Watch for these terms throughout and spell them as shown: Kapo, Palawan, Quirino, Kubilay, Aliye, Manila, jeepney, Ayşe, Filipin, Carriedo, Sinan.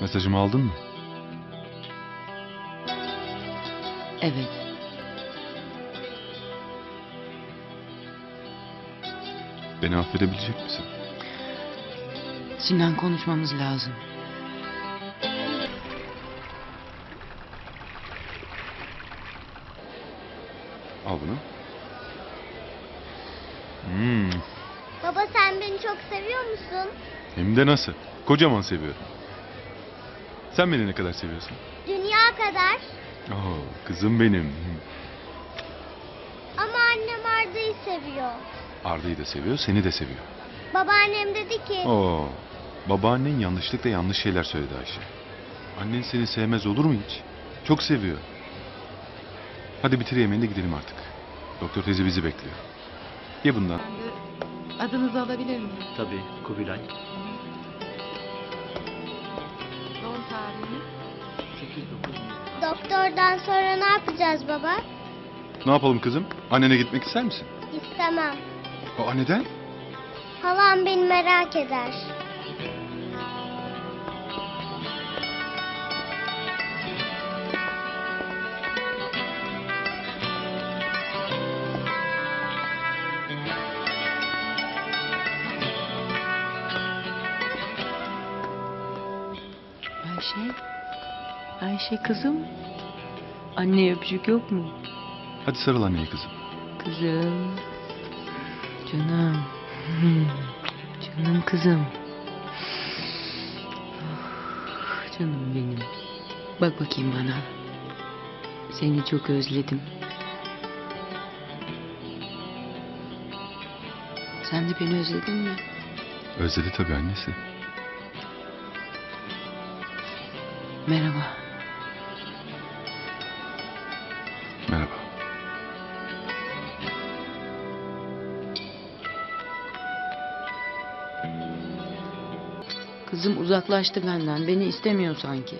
Mesajımı aldın mı? Evet. Beni affedebilecek misin? Sinan, konuşmamız lazım. Al bunu. Baba, sen beni çok seviyor musun? Hem de nasıl? Kocaman seviyorum. Sen beni ne kadar seviyorsun? Dünya kadar. Oh, kızım benim. Ama annem Arda'yı seviyor. Arda'yı da seviyor, seni de seviyor. Babaannem dedi ki... Oo, babaannen yanlışlıkla yanlış şeyler söyledi Ayşe. Annen seni sevmez olur mu hiç? Çok seviyor. Hadi bitir yemeğini de gidelim artık. Doktor teyze bizi bekliyor. Ye bundan. Adınızı alabilir miyim? Tabii, Kubilay. Doğum tarihini? 8-9. Doktordan sonra ne yapacağız baba? Ne yapalım kızım? Annene gitmek ister misin? İstemem. Aa, neden? Halam beni merak eder. Ayşe kızım, anneye öpücük yok mu? Hadi sarıl anneye kızım. Kızım, canım, canım kızım, canım benim. Bak bakayım bana, seni çok özledim. Sen de beni özledin mi? Özledi tabii annesi. Merhaba. Merhaba. Kızım uzaklaştı benden. Beni istemiyor sanki.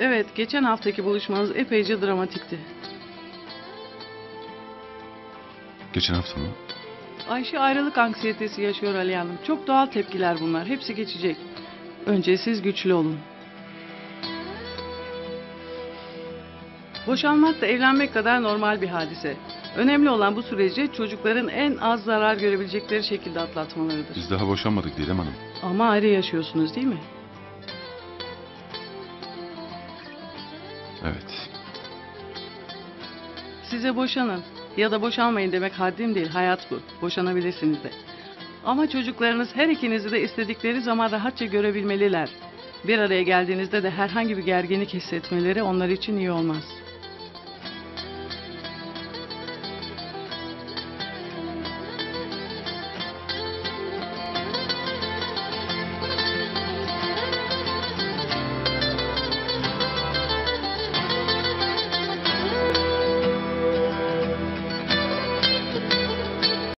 Evet, geçen haftaki buluşmanız epeyce dramatikti. Geçen hafta mı? Ayşe ayrılık anksiyetesi yaşıyor Aliye Hanım. Çok doğal tepkiler bunlar. Hepsi geçecek. Önce siz güçlü olun. Boşanmak da evlenmek kadar normal bir hadise. Önemli olan bu süreci çocukların en az zarar görebilecekleri şekilde atlatmalarıdır. Biz daha boşanmadık Dilem Hanım. Ama ayrı yaşıyorsunuz değil mi? Evet. Size boşanın ya da boşanmayın demek haddim değil, hayat bu. Boşanabilirsiniz de. Ama çocuklarınız her ikinizi de istedikleri zaman rahatça görebilmeliler. Bir araya geldiğinizde de herhangi bir gerginlik hissetmeleri onlar için iyi olmaz.